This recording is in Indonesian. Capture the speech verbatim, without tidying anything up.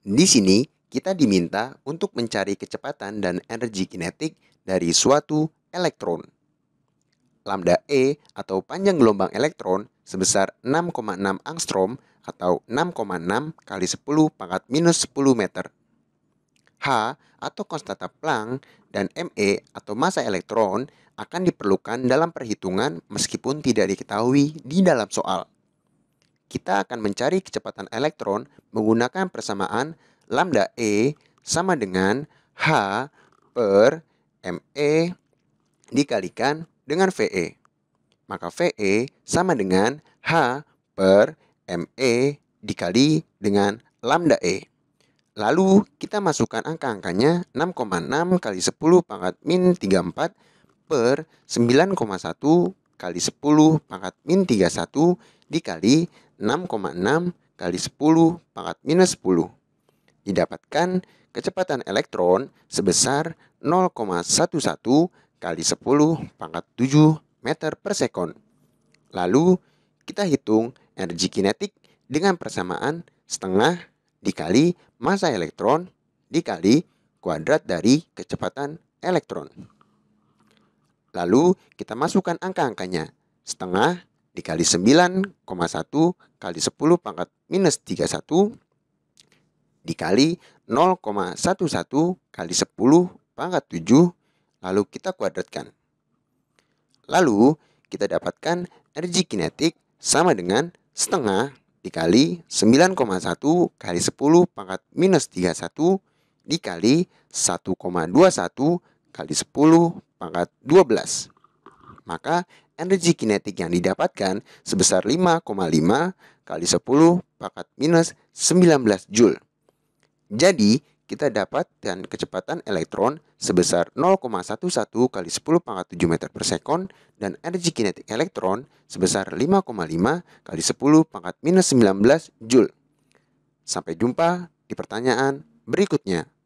Di sini, kita diminta untuk mencari kecepatan dan energi kinetik dari suatu elektron. Lambda E atau panjang gelombang elektron sebesar enam koma enam angstrom atau enam koma enam kali sepuluh pangkat minus sepuluh meter. H atau konstanta Planck dan M E atau massa elektron akan diperlukan dalam perhitungan meskipun tidak diketahui di dalam soal. Kita akan mencari kecepatan elektron menggunakan persamaan lambda E sama dengan H per M E dikalikan dengan V E. Maka V E sama dengan H per M E dikali dengan lambda E. Lalu kita masukkan angka-angkanya enam koma enam kali sepuluh pangkat min tiga puluh empat per sembilan koma satu kali sepuluh pangkat min tiga puluh satu dikali enam koma enam kali sepuluh pangkat minus sepuluh. Didapatkan kecepatan elektron sebesar nol koma sebelas kali sepuluh pangkat tujuh meter per sekon. Lalu kita hitung energi kinetik dengan persamaan setengah dikali massa elektron dikali kuadrat dari kecepatan elektron. Lalu kita masukkan angka-angkanya setengah dikali sembilan koma satu kali sepuluh pangkat minus tiga puluh satu dikali nol koma sebelas kali sepuluh pangkat tujuh. Lalu kita kuadratkan. Lalu kita dapatkan energi kinetik sama dengan setengah dikali sembilan koma satu kali sepuluh pangkat minus tiga puluh satu dikali satu koma dua puluh satu kali sepuluh pangkat dua belas. Maka energi kinetik yang didapatkan sebesar lima koma lima kali sepuluh pangkat minus sembilan belas Joule. Jadi kita dapatkan kecepatan elektron sebesar nol koma sebelas kali sepuluh pangkat tujuh meter per sekon dan energi kinetik elektron sebesar lima koma lima kali sepuluh pangkat minus sembilan belas Joule. Sampai jumpa di pertanyaan berikutnya.